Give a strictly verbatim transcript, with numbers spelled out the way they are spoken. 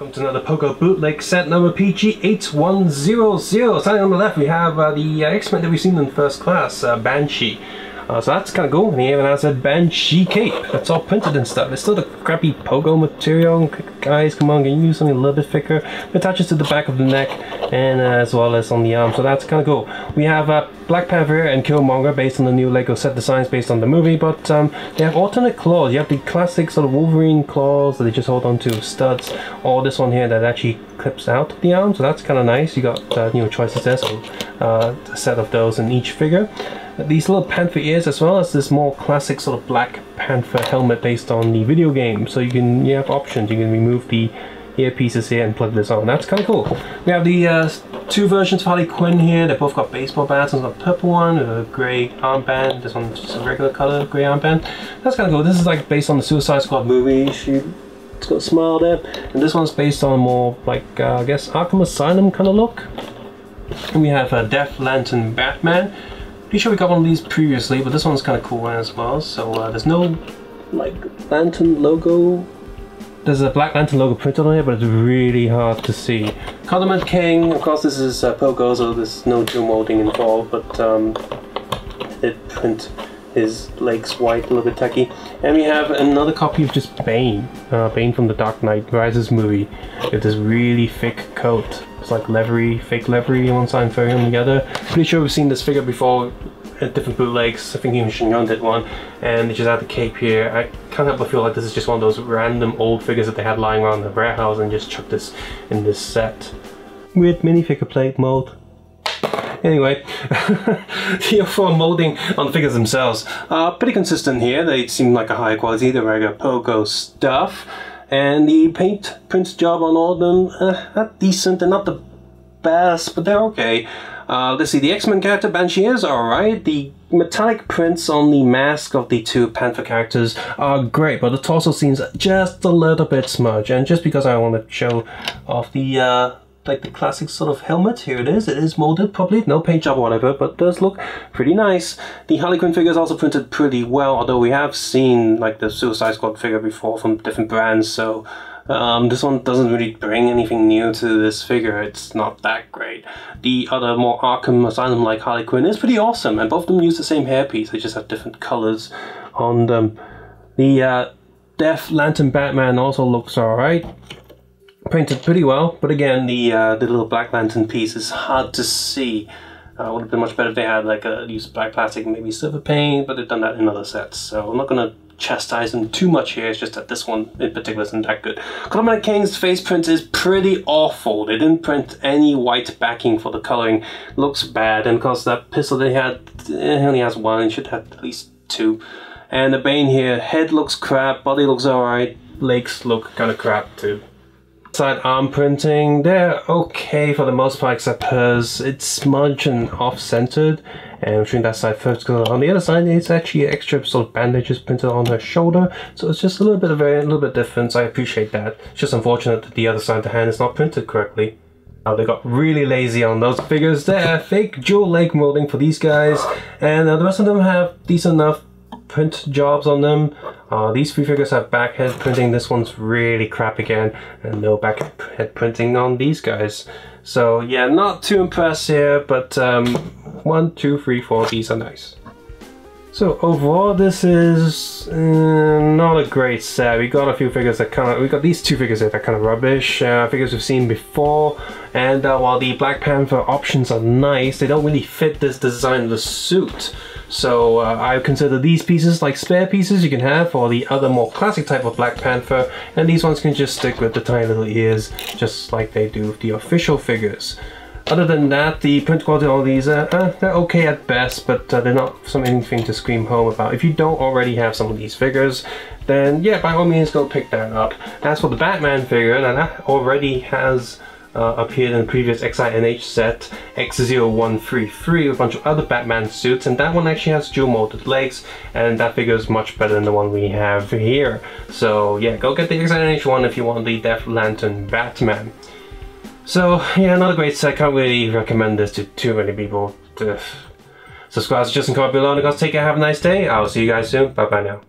Welcome to another Pogo bootleg set number P G eight one zero zero. Starting on the left we have uh, the uh, X-Men that we've seen in First Class, uh, Banshee. Uh, so that's kind of cool, and he even has a Banshee cape that's all printed and stuff. It's still the crappy Pogo material. Guys, come on, can you use something a little bit thicker? It attaches to the back of the neck and uh, as well as on the arm, so that's kind of cool. We have uh, Black Panther and Killmonger based on the new Lego set designs based on the movie, but um, they have alternate claws. You have the classic sort of Wolverine claws that they just hold on to studs, or this one here that actually clips out of the arm, so that's kind of nice. You got uh, you know, choices there, so uh, a set of those in each figure. These little panther ears, as well as this more classic sort of Black Panther helmet based on the video game. So you can you have options. You can remove the earpieces here and plug this on. That's kind of cool. We have the uh, two versions of Harley Quinn here. They both got baseball bats. One's got a purple one with a grey armband. This one's just a regular color grey armband. That's kind of cool. This is like based on the Suicide Squad movie. She it's got a smile there, and this one's based on a more like uh, I guess Arkham Asylum kind of look. And we have a uh, Death Lantern Batman. Pretty sure we got one of these previously, but this one's kind of cool as well. So uh, there's no like lantern logo. There's a Black Lantern logo printed on here, but it's really hard to see. Condiment King, of course, this is uh, Pogo, so there's no dual molding involved, but um, it print his legs white, a little bit tacky. And we have another copy of just Bane, uh, Bane from the Dark Knight Rises movie, with this really thick coat. It's like leathery, fake leathery on one side and furry on the other. Pretty sure we've seen this figure before at different bootlegs. I think even Shinjong did one, and they just had the cape here. I can't help but feel like this is just one of those random old figures that they had lying around the warehouse and just chucked this in this set. Weird minifigure plate mold. Anyway, the overall molding on the figures themselves are pretty consistent here. They seem like a higher quality, the regular Pogo stuff. And the paint prints job on all of them, uh, not decent, they're not the best, but they're okay. Uh, let's see, the X-Men character Banshee is alright. The metallic prints on the mask of the two Panther characters are great, but the torso seems just a little bit smudged. And just because I want to show off the uh, like the classic sort of helmet, here it is. It is molded properly, no paint job or whatever, but it does look pretty nice. The Harley Quinn figure is also printed pretty well, although we have seen like the Suicide Squad figure before from different brands, so um, this one doesn't really bring anything new to this figure. It's not that great. The other more Arkham Asylum like Harley Quinn is pretty awesome, and both of them use the same hairpiece. They just have different colors on them. The uh, Death Lantern Batman also looks alright. Printed pretty well, but again, the uh, the little Black Lantern piece is hard to see. Uh, would have been much better if they had like a used black plastic, and maybe silver paint, but they've done that in other sets. So I'm not gonna chastise them too much here. It's just that this one in particular isn't that good. Condiment King's face print is pretty awful. They didn't print any white backing for the coloring. Looks bad, and of course that pistol they had, it only has one. It should have at least two. And the Bane here, head looks crap, body looks alright, legs look kind of crap too. Side arm printing, they're okay for the most part, except hers. It's smudged and off-centered, and between that side first, on the other side it's actually extra sort of bandages printed on her shoulder, so it's just a little bit of a, a little bit difference. I appreciate that. It's just unfortunate that the other side of the hand is not printed correctly. Now they got really lazy on those figures there. Fake dual leg molding for these guys, and uh, the rest of them have decent enough print jobs on them. Uh, these three figures have back head printing. This one's really crap again, and no back head printing on these guys. So yeah, not too impressed here, but um, one, two, three, four, these are nice. So overall, this is uh, not a great set. We got a few figures that kind of, we got these two figures that are kind of rubbish, uh, figures we've seen before. And uh, while the Black Panther options are nice, they don't really fit this design of the suit. So uh, I consider these pieces like spare pieces you can have for the other more classic type of Black Panther, and these ones can just stick with the tiny little ears, just like they do with the official figures. Other than that, the print quality on these, uh, uh, they're okay at best, but uh, they're not something anything to scream home about. If you don't already have some of these figures, then yeah, by all means go pick that up. As for the Batman figure, now that already has uh, appeared in the previous X I N H set, X zero one three three, with a bunch of other Batman suits, and that one actually has dual molded legs, and that figure is much better than the one we have here. So yeah, go get the X I N H one if you want the Death Lantern Batman. So yeah, not a great set. I can't really recommend this to too many people. Ugh. Subscribe, just comment below, and guys, take care, have a nice day. I'll see you guys soon. Bye bye now.